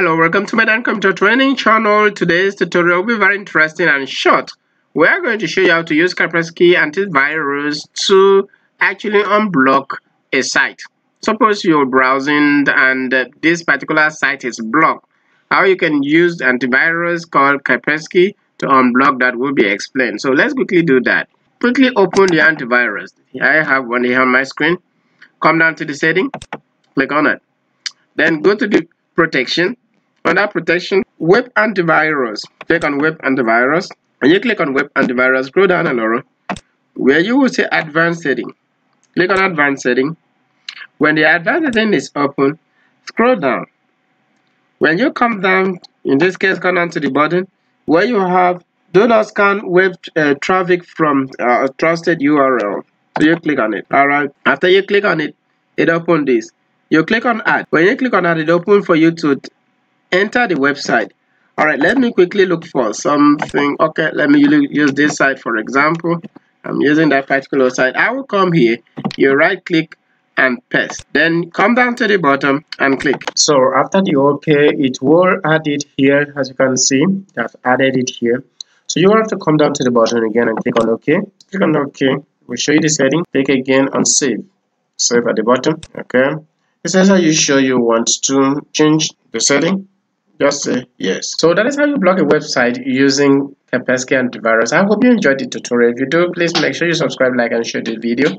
Hello, welcome to MyDan Computer Training Channel. Today's tutorial will be very interesting and short. We are going to show you how to use Kaspersky Antivirus to actually unblock a site. Suppose you're browsing and this particular site is blocked. How you can use the antivirus called Kaspersky to unblock that will be explained. So let's quickly do that. Quickly open the antivirus. I have one here on my screen. Come down to the setting, click on it. Then go to the protection. Under protection, web antivirus, click on web antivirus. When you click on web antivirus, scroll down a little where you will see advanced setting. Click on advanced setting. When the advanced setting is open, scroll down. When you come down, in this case, come down to the button where you have do not scan web traffic from a trusted URL. So you click on it. Alright, after you click on it, it opens this. You click on add. When you click on add, it opens for you to enter the website. All right, let me quickly look for something. Okay, let me use this site for example. I'm using that particular site. I will come here. You right click and paste. Then come down to the bottom and click. So after the OK, it will add it here. As you can see, I've added it here. So you will have to come down to the bottom again and click on OK. Click on OK. We'll show you the setting. Click again and save. Save at the bottom. Okay. It says, are you sure you want to change the setting? Just say yes. So that is how you block a website using Kaspersky Antivirus. I hope you enjoyed the tutorial. If you do, please make sure you subscribe, like, and share the video.